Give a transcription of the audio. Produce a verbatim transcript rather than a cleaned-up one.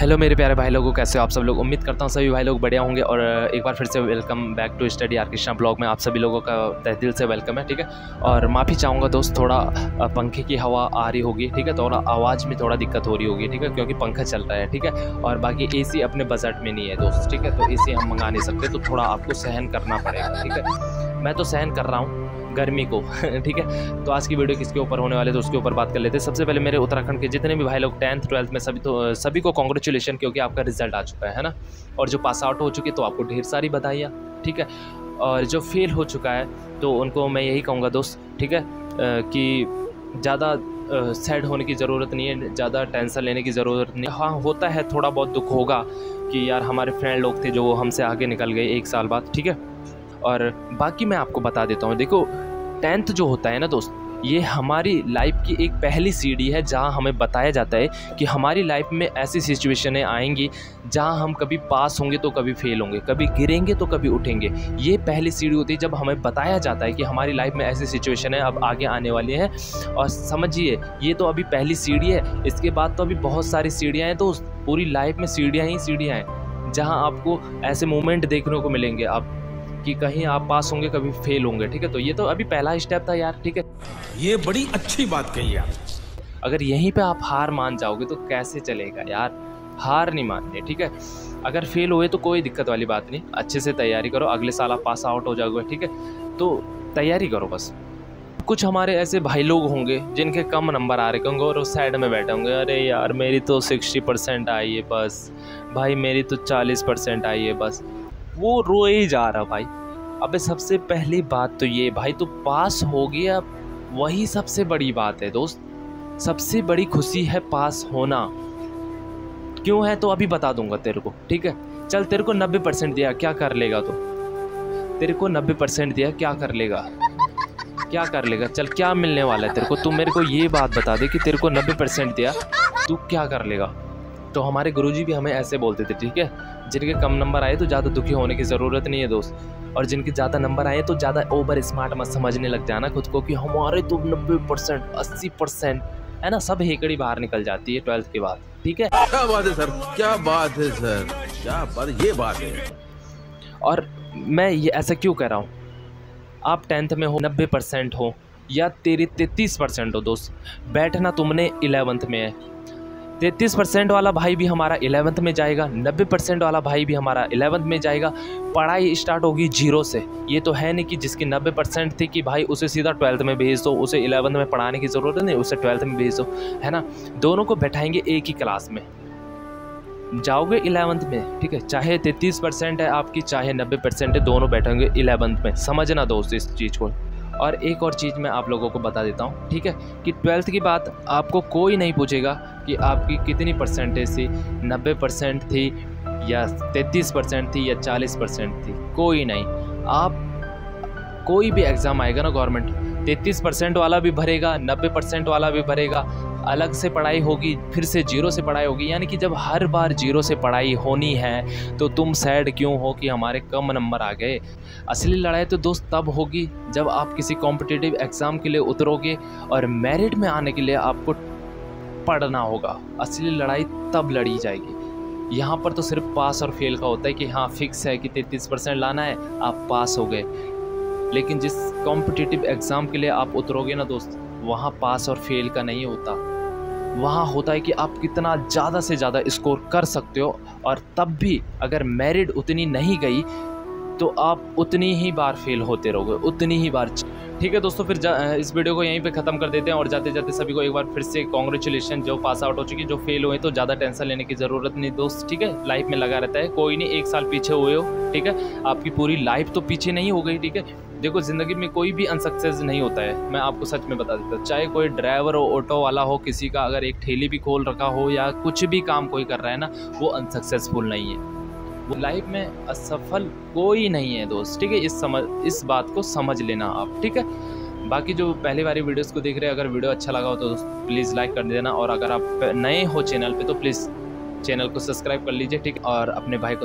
Hello मेरे प्यारे भाई लोगों, कैसे हो आप सब लोग। उम्मीद करता हूँ सभी भाई लोग बढ़िया होंगे। और एक बार फिर से welcome back to study R Krishna blog में आप सभी लोगों का तहे दिल से वेलकम है, ठीक है। और माफ़ी चाहूँगा दोस्त, थोड़ा पंखे की हवा आ रही होगी, ठीक है, थोड़ा आवाज़ में थोड़ा दिक्कत हो रही होगी, ठीक है, क्योंकि पंखा चल रहा है, ठीक है। और बाकी ए सी अपने बजट में नहीं है दोस्त, ठीक है, तो ए सी हम मंगा नहीं सकते, तो थोड़ा आपको सहन करना पड़ेगा, ठीक है। मैं तो सहन कर रहा हूँ गर्मी को, ठीक है। तो आज की वीडियो किसके ऊपर होने वाले तो उसके ऊपर बात कर लेते हैं। सबसे पहले मेरे उत्तराखंड के जितने भी भाई लोग टेंथ ट्वेल्थ में सभी तो सभी को कॉन्ग्रेचुलेशन, क्योंकि आपका रिजल्ट आ चुका है ना। और जो पास आउट हो चुके तो आपको ढेर सारी बधाइयाँ, ठीक है। और जो फेल हो चुका है तो उनको मैं यही कहूँगा दोस्त, ठीक है, कि ज़्यादा सैड होने की ज़रूरत नहीं है, ज़्यादा टेंशन लेने की ज़रूरत नहीं। हाँ, होता है, थोड़ा बहुत दुख होगा कि यार हमारे फ्रेंड लोग थे जो हमसे आगे निकल गए एक साल बाद, ठीक है। और बाकी मैं आपको बता देता हूँ, देखो टेंथ जो होता है ना दोस्त, ये हमारी लाइफ की एक पहली सीढ़ी है जहाँ हमें बताया जाता है कि हमारी लाइफ में ऐसी सिचुएशनें आएंगी जहाँ हम कभी पास होंगे तो कभी फेल होंगे, कभी गिरेंगे तो कभी उठेंगे। ये पहली सीढ़ी होती है जब हमें बताया जाता है कि हमारी लाइफ में ऐसी सिचुएशन है अब आगे आने वाली है। और समझिए ये तो अभी पहली सीढ़ी है, इसके बाद तो अभी बहुत सारी सीढ़ियाँ हैं दोस्त। पूरी लाइफ में सीढ़ियाँ ही सीढ़ियाँ हैं जहाँ आपको ऐसे मोमेंट देखने को मिलेंगे आप कि कहीं आप पास होंगे कभी फेल होंगे, ठीक है। तो ये तो अभी पहला स्टेप था यार, ठीक है। ये बड़ी अच्छी बात कही यार। अगर यहीं पे आप हार मान जाओगे तो कैसे चलेगा यार, हार नहीं माननी, ठीक है। अगर फेल हुए तो कोई दिक्कत वाली बात नहीं, अच्छे से तैयारी करो, अगले साल आप पास आउट हो जाओगे, ठीक है। तो तैयारी करो बस। कुछ हमारे ऐसे भाई लोग होंगे जिनके कम नंबर आ रहे होंगे और वो साइड में बैठे होंगे, अरे यार मेरी तो सिक्सटी परसेंट आई है बस, भाई मेरी तो चालीस परसेंट आई है बस, वो रोए ही जा रहा भाई। अबे सबसे पहली बात तो ये भाई, तो पास हो गया, वही सबसे बड़ी बात है दोस्त। सबसे बड़ी खुशी है पास होना। क्यों है तो अभी बता दूंगा तेरे को, ठीक है। चल तेरे को नब्बे परसेंट दिया, क्या कर लेगा तू? तेरे को नब्बे परसेंट दिया, क्या कर लेगा, क्या कर लेगा? चल क्या मिलने वाला है तेरे को? तू मेरे को ये बात बता दे कि तेरे को नब्बे परसेंट दिया, तू क्या कर लेगा? तो हमारे गुरुजी भी हमें ऐसे बोलते थे, ठीक है। जिनके कम नंबर आए तो ज़्यादा दुखी होने की ज़रूरत नहीं है दोस्त, और जिनके ज़्यादा नंबर आए तो ज़्यादा ओवर स्मार्ट मत समझने लग जाना खुद को कि हमारे तो नब्बे परसेंट अस्सी परसेंट है ना, सब हेकड़ी बाहर निकल जाती है ट्वेल्थ के बाद, ठीक है। क्या बात है सर, क्या बात है सर, क्या बात, ये बात है। और मैं ये ऐसा क्यों कह रहा हूँ, आप टेंथ में हो, नब्बे परसेंट हो या तेरे तैंतीस परसेंट हो दोस्त, बैठना तुमने इलेवंथ में है। तैंतीस परसेंट वाला भाई भी हमारा इलेवंथ में जाएगा, नब्बे परसेंट वाला भाई भी हमारा इलेवंथ में जाएगा। पढ़ाई स्टार्ट होगी जीरो से। ये तो है नहीं कि जिसकी नब्बे परसेंट थी कि भाई उसे सीधा ट्वेल्थ में भेज दो, उसे इलेवंथ में पढ़ाने की ज़रूरत नहीं, उसे ट्वेल्थ में भेज दो, है ना। दोनों को बैठाएंगे एक ही क्लास में, जाओगे इलेवंथ में, ठीक है। चाहे तैंतीस परसेंट है आपकी, चाहे नब्बे परसेंट है, दोनों बैठेंगे इलेवंथ में, समझना दोस्त इस चीज़ को। और एक और चीज़ मैं आप लोगों को बता देता हूँ, ठीक है, कि ट्वेल्थ की बात आपको कोई नहीं पूछेगा कि आपकी कितनी परसेंटेज थी, नब्बे परसेंट थी या तैंतीस परसेंट थी या चालीस परसेंट थी, कोई नहीं। आप कोई भी एग्ज़ाम आएगा ना गवर्नमेंट, तैंतीस परसेंट वाला भी भरेगा, नब्बे परसेंट वाला भी भरेगा, अलग से पढ़ाई होगी, फिर से जीरो से पढ़ाई होगी। यानी कि जब हर बार जीरो से पढ़ाई होनी है तो तुम सैड क्यों हो कि हमारे कम नंबर आ गए? असली लड़ाई तो दोस्त तब होगी जब आप किसी कॉम्पिटिटिव एग्ज़ाम के लिए उतरोगे और मेरिट में आने के लिए आपको पढ़ना होगा। असली लड़ाई तब लड़ी जाएगी। यहाँ पर तो सिर्फ पास और फेल का होता है कि हाँ फिक्स है कि तैंतीस परसेंट लाना है, आप पास हो गए। लेकिन जिस कॉम्पिटिटिव एग्ज़ाम के लिए आप उतरोगे ना दोस्त, वहाँ पास और फेल का नहीं होता, वहाँ होता है कि आप कितना ज़्यादा से ज़्यादा स्कोर कर सकते हो। और तब भी अगर मेरिट उतनी नहीं गई तो आप उतनी ही बार फेल होते रहोगे, उतनी ही बार, ठीक है दोस्तों। फिर इस वीडियो को यहीं पे ख़त्म कर देते हैं। और जाते जाते सभी को एक बार फिर से कॉन्ग्रेचुलेशन, जो पास आउट हो चुकी, जो फेल हुए, तो ज़्यादा टेंशन लेने की ज़रूरत नहीं दोस्त, ठीक है। लाइफ में लगा रहता है, कोई नहीं, एक साल पीछे हुए हो, ठीक है, आपकी पूरी लाइफ तो पीछे नहीं हो गई, ठीक है। देखो ज़िंदगी में कोई भी अनसक्सेस नहीं होता है, मैं आपको सच में बता देता हूँ। चाहे कोई ड्राइवर हो, ऑटो वाला हो, किसी का अगर एक ठेली भी खोल रखा हो या कुछ भी काम कोई कर रहा है ना, वो अनसक्सेसफुल नहीं है, वो लाइफ में असफल कोई नहीं है दोस्त, ठीक है। इस समझ इस बात को समझ लेना आप, ठीक है। बाकी जो पहली बारी वीडियोस को देख रहे हैं, अगर वीडियो अच्छा लगा हो तो दोस्त प्लीज़ लाइक कर देना। और अगर आप नए हो चैनल पे तो प्लीज़ चैनल को सब्सक्राइब कर लीजिए, ठीक है। और अपने भाई को